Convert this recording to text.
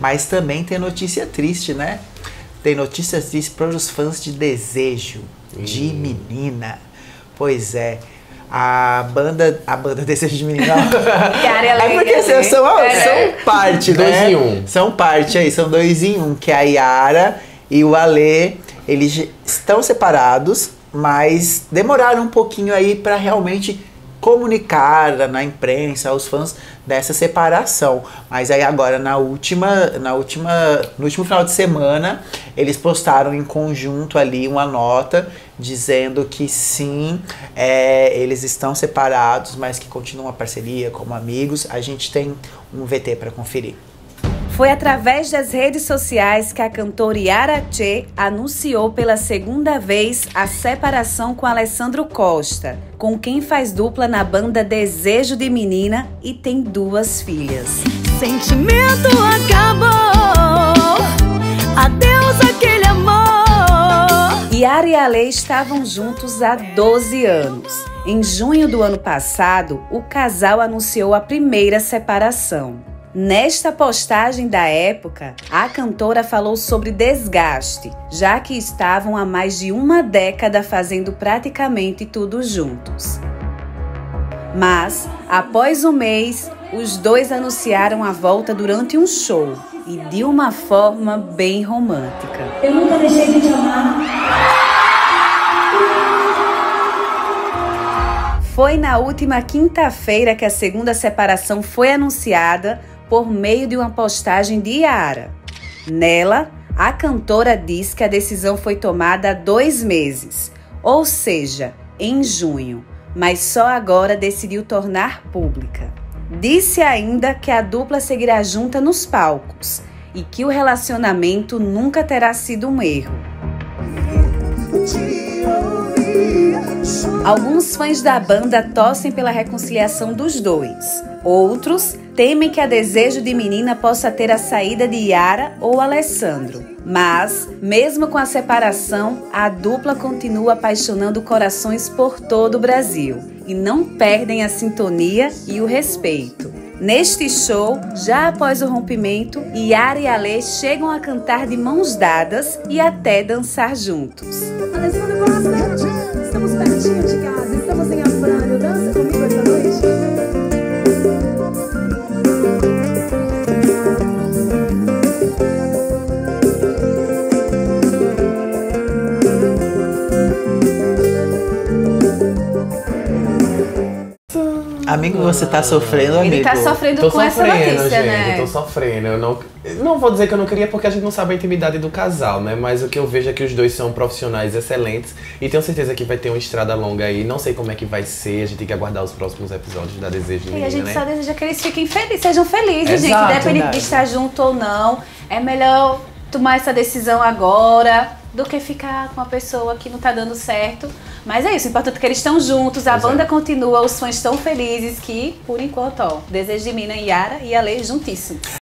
Mas também tem notícia triste, né? Tem notícias tristes para os fãs de Desejo de Menina. Pois é. A banda Desejo de Menina. Cara, é porque são parte, né? Dois em um. São parte aí, são 2 em 1. Que a Yara e o Alê, eles estão separados, mas demoraram um pouquinho aí para realmente comunicar na imprensa aos fãs dessa separação. Mas aí agora no último final de semana, eles postaram em conjunto ali uma nota dizendo que sim, eles estão separados, mas que continuam a parceria como amigos. A gente tem um VT para conferir. Foi através das redes sociais que a cantora Yara Tchê anunciou pela segunda vez a separação com Alessandro Costa, com quem faz dupla na banda Desejo de Menina e tem 2 filhas. Sentimento acabou, adeus aquele amor. Yara e Alê estavam juntos há 12 anos. Em junho do ano passado, o casal anunciou a primeira separação. Nesta postagem da época, a cantora falou sobre desgaste, já que estavam há mais de 1 década fazendo praticamente tudo juntos. Mas, após o mês, os dois anunciaram a volta durante um show, e de uma forma bem romântica. Eu nunca deixei de te amar. Foi na última quinta-feira que a segunda separação foi anunciada por meio de uma postagem de Yara. Nela, a cantora diz que a decisão foi tomada há 2 meses, ou seja, em junho, mas só agora decidiu tornar pública. Disse ainda que a dupla seguirá junta nos palcos e que o relacionamento nunca terá sido um erro. Alguns fãs da banda torcem pela reconciliação dos dois. Outros temem que a Desejo de Menina possa ter a saída de Yara ou Alessandro. Mas, mesmo com a separação, a dupla continua apaixonando corações por todo o Brasil e não perdem a sintonia e o respeito. Neste show, já após o rompimento, Yara e Alê chegam a cantar de mãos dadas e até dançar juntos. Alessandro Costa, estamos pertinho de casa, estamos em Afrânio, dança comigo essa noite. Amigo, você tá sofrendo, amigo? Ele tá sofrendo com essa notícia, gente, né? Tô sofrendo, eu não vou dizer que eu não queria, porque a gente não sabe a intimidade do casal, né? Mas o que eu vejo é que os dois são profissionais excelentes e tenho certeza que vai ter uma estrada longa aí. Não sei como é que vai ser, a gente tem que aguardar os próximos episódios da Desejo de Menina, né? E a gente só deseja que eles fiquem felizes, sejam felizes, gente. Independente de estar junto ou não, é melhor tomar essa decisão agora do que ficar com uma pessoa que não tá dando certo. Mas é isso, o importante é que eles estão juntos, a banda continua, os fãs estão felizes que, por enquanto, ó, Desejo de Menina, Yara e Alê juntíssimos.